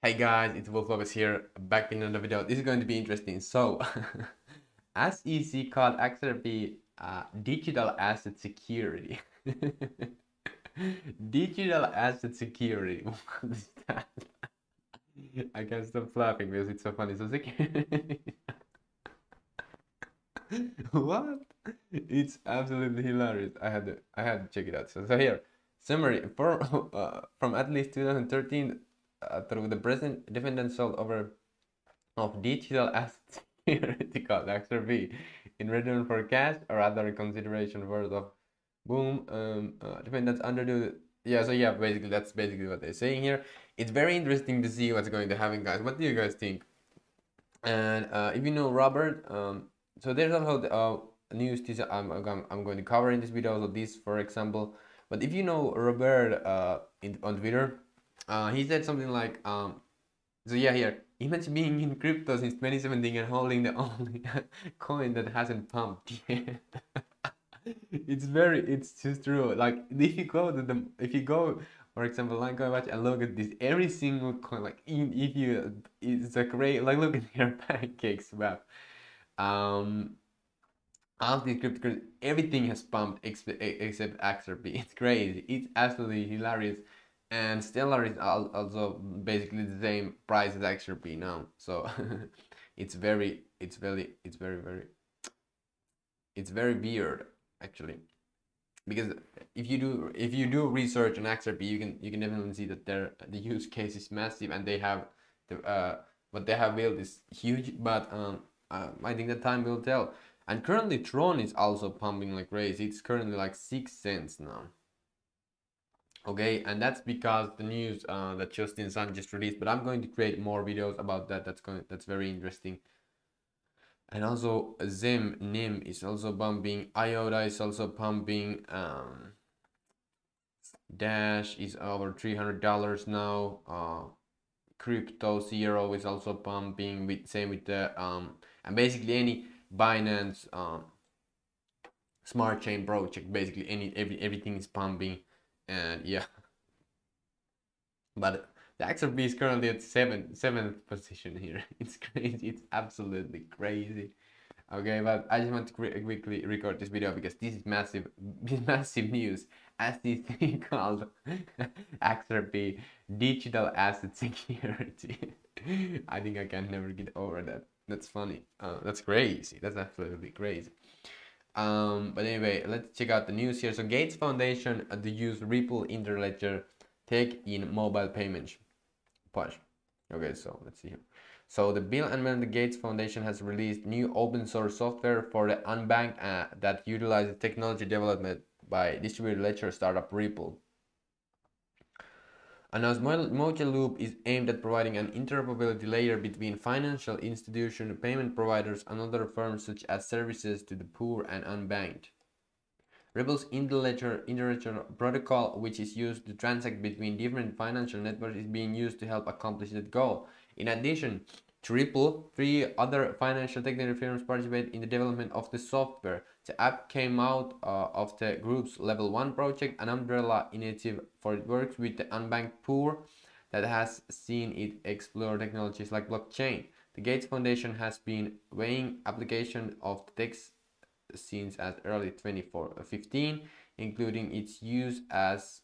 Hey guys, it's Wolf Lopez here, back in another video. This is going to be interesting. So, SEC called XRP digital asset security. Digital asset security. What is that? I can't stop laughing because it's so funny. So security. What? It's absolutely hilarious. I had to check it out. So here, summary from at least 2013. Through the present, defendants sold over of digital assets security called XRP in return for cash or other consideration worth of boom. Defendants underdo, yeah. So yeah, basically that's basically what they're saying here. It's very interesting to see what's going to happen, guys. What do you guys think? And if you know Robert, so there's also the news I'm going to cover in this video. So this, for example, but if you know Robert on Twitter. He said something like, so yeah, here, imagine being in crypto since 2017 and holding the only coin that hasn't pumped yet. It's just true. Like, if you go, for example, Litecoin Watch and look at this, every single coin, like, it's a great, like, look at here, pancakeswap. All these cryptocurrencies, everything has pumped except XRP. It's crazy. It's absolutely hilarious. And Stellar is also basically the same price as XRP now, so it's very weird actually, because if you do research on XRP, you can definitely see that the use case is massive and they have the what they have built is huge. But I think that time will tell. And currently Tron is also pumping like crazy. It's currently like 6 cents now. Okay, and that's because the news that Justin Sun just released, but I'm going to create more videos about that. That's very interesting. And also NIM is also pumping, IOTA is also pumping, Dash is over $300 now, Crypto Zero is also pumping, same with the and basically any Binance smart chain project, basically everything is pumping. And yeah, but the XRP is currently at seventh position here. It's crazy. It's absolutely crazy. Okay, but I just want to quickly record this video because this is massive news. As this thing called XRP digital asset security. I think I can never get over that. That's funny. That's crazy. That's absolutely crazy. But anyway, let's check out the news here. So Gates Foundation to use Ripple Interledger Tech in mobile payments. Push. Okay, so let's see here. So the Bill and Melinda Gates Foundation has released new open source software for the unbanked that utilizes technology development by distributed ledger startup Ripple. Announced Mojaloop is aimed at providing an interoperability layer between financial institutions, payment providers, and other firms such as services to the poor and unbanked. Ripple's Interledger protocol, which is used to transact between different financial networks, is being used to help accomplish that goal. In addition to Ripple, 3 other financial technology firms participated in the development of the software. The app came out of the group's Level 1 project, an umbrella initiative for it works with the unbanked poor that has seen it explore technologies like blockchain. The Gates Foundation has been weighing application of the tech since as early 2015, including its use as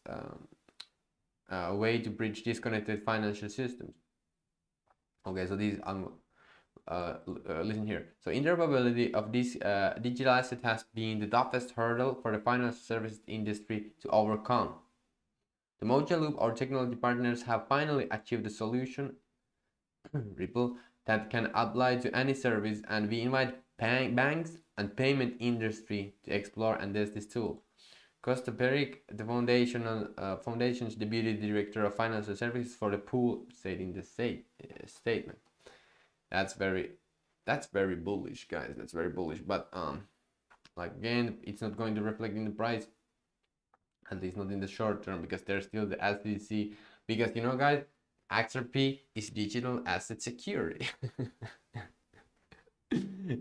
a way to bridge disconnected financial systems. Okay, so these listen here. So interoperability of this digital asset has been the toughest hurdle for the financial services industry to overcome. The Mojaloop, our technology partners, have finally achieved a solution, Ripple, that can apply to any service, and we invite banks and payment industry to explore and test this tool. Costa Peric, the foundation's deputy director of financial services for the pool, said in the statement. That's very bullish, guys. That's very bullish. But like again, it's not going to reflect in the price, at least not in the short term, because there's still the SEC. Because you know, guys, XRP is digital asset security.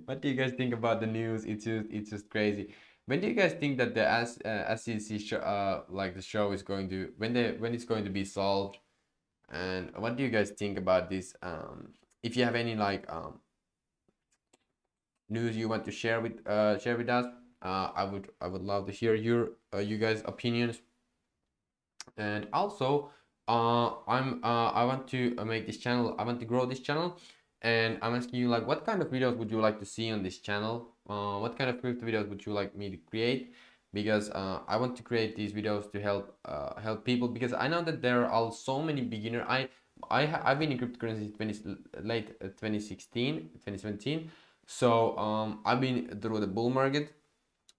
What do you guys think about the news? It's just crazy. When do you guys think that the SEC show, like the show is going to, when it's going to be solved? And what do you guys think about this? If you have any like news you want to share with us, I would love to hear your you guys' opinions. And also I want to make this channel, I want to grow this channel, and I'm asking you like what kind of videos would you like to see on this channel, what kind of crypto videos would you like me to create, because I want to create these videos to help help people, because I know that there are so many beginner. I've been in cryptocurrency late 2016 2017, so I've been through the bull market,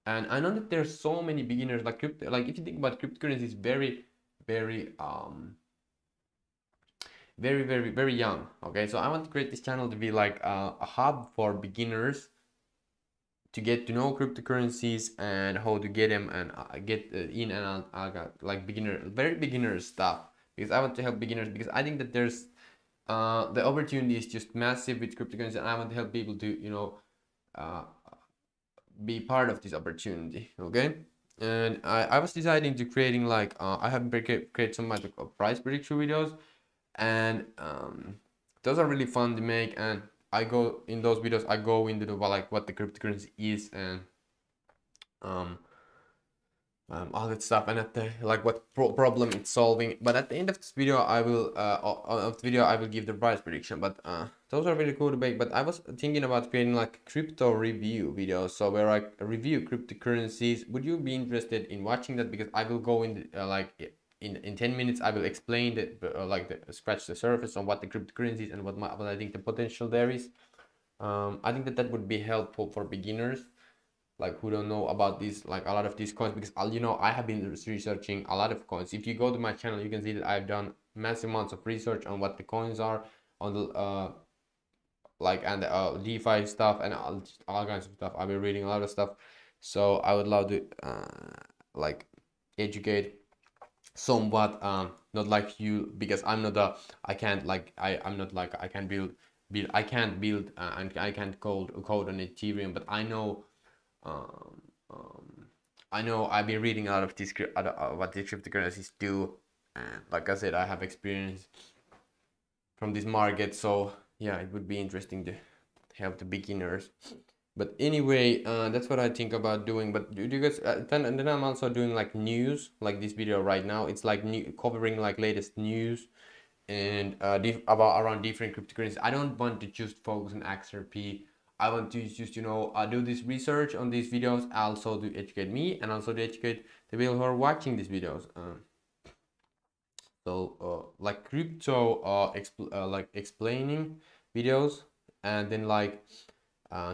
and I know that there's so many beginners like crypto, like if you think about cryptocurrency, is very young. Okay, so I want to create this channel to be like a hub for beginners to get to know cryptocurrencies and how to get them and get in and out, like very beginner stuff, because I want to help beginners, because I think that there's the opportunity is just massive with cryptocurrency, and I want to help people to, you know, be part of this opportunity. Okay, and I was deciding to creating like I have created some magic price prediction videos, and those are really fun to make, and I go in those videos, I go into the like what the cryptocurrency is, and all that stuff, and at the like what problem it's solving. But at the end of this video I will give the price prediction, but those are really cool to make. But I was thinking about creating like crypto review videos, so where I review cryptocurrencies. Would you be interested in watching that? Because I will go in like in 10 minutes I will explain the scratch the surface on what the cryptocurrencies and what I think the potential there is. I think that would be helpful for beginners, like who don't know about these, like a lot of these coins, because you know I have been researching a lot of coins. If you go to my channel, you can see that I've done massive amounts of research on what the coins are, on the DeFi stuff and all kinds of stuff. I've been reading a lot of stuff, so I would love to like educate somewhat, not like you, because I'm not a, I can't code on Ethereum, but I know. I know I've been reading a lot of these what the cryptocurrencies do, and like I said, I have experience from this market, so yeah, it would be interesting to help the beginners. But anyway, that's what I think about doing. But do you guys then I'm also doing like news, like this video right now, it's like covering like latest news and about around different cryptocurrencies. I don't want to just focus on XRP. I want to just, you know, do this research on these videos, also to educate me and also to educate the people who are watching these videos. Like crypto explaining videos, and then like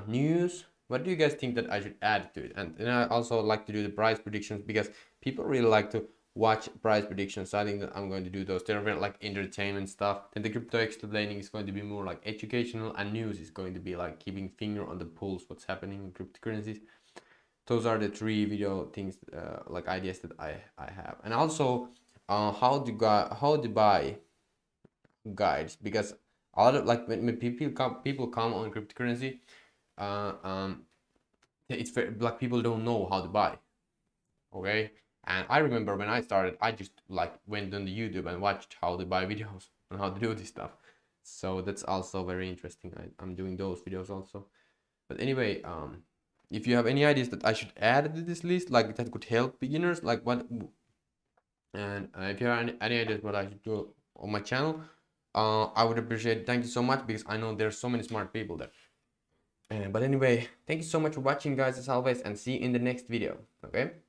news. What do you guys think that I should add to it? And then I also like to do the price predictions, because people really like to watch price predictions, so I think that I'm going to do those. They're very like entertainment stuff, and the crypto explaining is going to be more like educational, and news is going to be like keeping finger on the pulse, what's happening in cryptocurrencies. Those are the three video things, like ideas that I have. And also how to buy guides, because a lot of like when people come on cryptocurrency, it's very, like people don't know how to buy. Okay, and I remember when I started, I just like went on the YouTube and watched how to buy videos on how to do this stuff. So that's also very interesting. I'm doing those videos also. But anyway, if you have any ideas that I should add to this list, like that could help beginners, like what, and if you have any ideas what I should do on my channel, I would appreciate it. Thank you so much, because I know there's so many smart people there. But anyway, thank you so much for watching, guys, as always, and see you in the next video. Okay.